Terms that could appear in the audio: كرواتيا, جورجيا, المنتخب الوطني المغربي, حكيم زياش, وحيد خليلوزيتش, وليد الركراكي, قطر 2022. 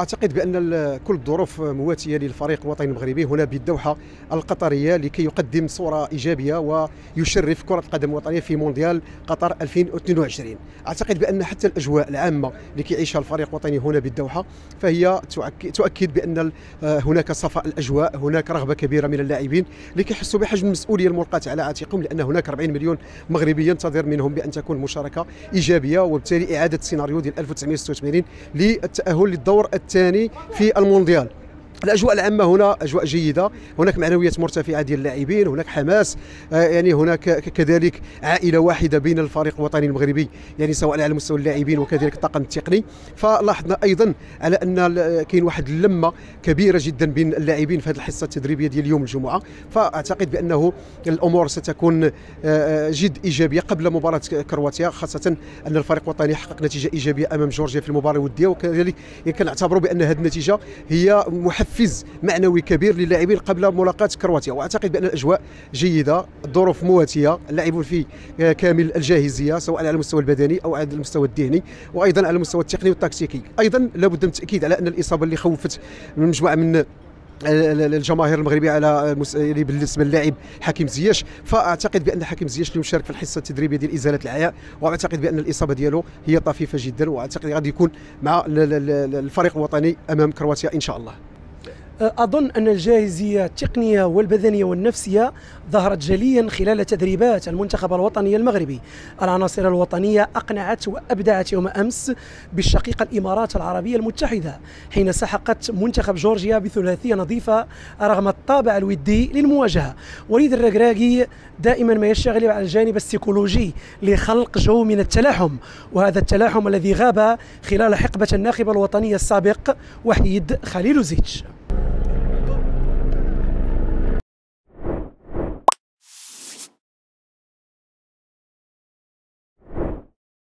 اعتقد بان كل الظروف مواتيه للفريق الوطني المغربي هنا بالدوحه القطريه لكي يقدم صوره ايجابيه ويشرف كره القدم الوطنيه في مونديال قطر 2022. اعتقد بان حتى الاجواء العامه اللي كيعيشها الفريق الوطني هنا بالدوحه فهي تؤكد بان هناك صفاء الاجواء، هناك رغبه كبيره من اللاعبين اللي كيحسوا بحجم المسؤوليه الملقاه على عاتقهم، لان هناك 40 مليون مغربي ينتظر منهم بان تكون مشاركه ايجابيه وبالتالي اعاده سيناريو ديال 1986 للتاهل للدور الثاني في المونديال. الاجواء العامه هنا اجواء جيده، هناك معنويات مرتفعه ديال اللاعبين، هناك حماس، يعني هناك كذلك عائله واحده بين الفريق الوطني المغربي، يعني سواء على مستوى اللاعبين وكذلك الطاقم التقني. فلاحظنا ايضا على ان كاين واحد اللمه كبيره جدا بين اللاعبين في هذه الحصه التدريبيه ديال يوم الجمعه، فاعتقد بانه الامور ستكون جد ايجابيه قبل مباراه كرواتيا، خاصه ان الفريق الوطني حقق نتيجه ايجابيه امام جورجيا في المباراه الوديه، وكذلك كنعتبروا بان هذه النتيجه هي حفز معنوي كبير للاعبين قبل ملاقاة كرواتيا. واعتقد بان الاجواء جيده، الظروف مواتيه، اللاعبون في كامل الجاهزيه سواء على المستوى البدني او على المستوى الذهني وايضا على المستوى التقني والتكتيكي. ايضا لابد من التاكيد على ان الاصابه اللي خوفت مجموعه من الجماهير المغربيه على بالنسبه للاعب حكيم زياش، فاعتقد بان حكيم زياش اللي مشارك في الحصه التدريبيه ديال ازاله العياء، واعتقد بان الاصابه ديالو هي طفيفه جدا، واعتقد غادي يكون مع الفريق الوطني امام كرواتيا ان شاء الله. أظن أن الجاهزية التقنية والبدنية والنفسية ظهرت جليا خلال تدريبات المنتخب الوطني المغربي. العناصر الوطنية أقنعت وأبدعت يوم أمس بالشقيقة الإمارات العربية المتحدة، حين سحقت منتخب جورجيا بثلاثية نظيفة رغم الطابع الودي للمواجهة. وليد الركراكي دائما ما يشتغل على الجانب السيكولوجي لخلق جو من التلاحم، وهذا التلاحم الذي غاب خلال حقبة الناخب الوطني السابق وحيد خليلوزيتش.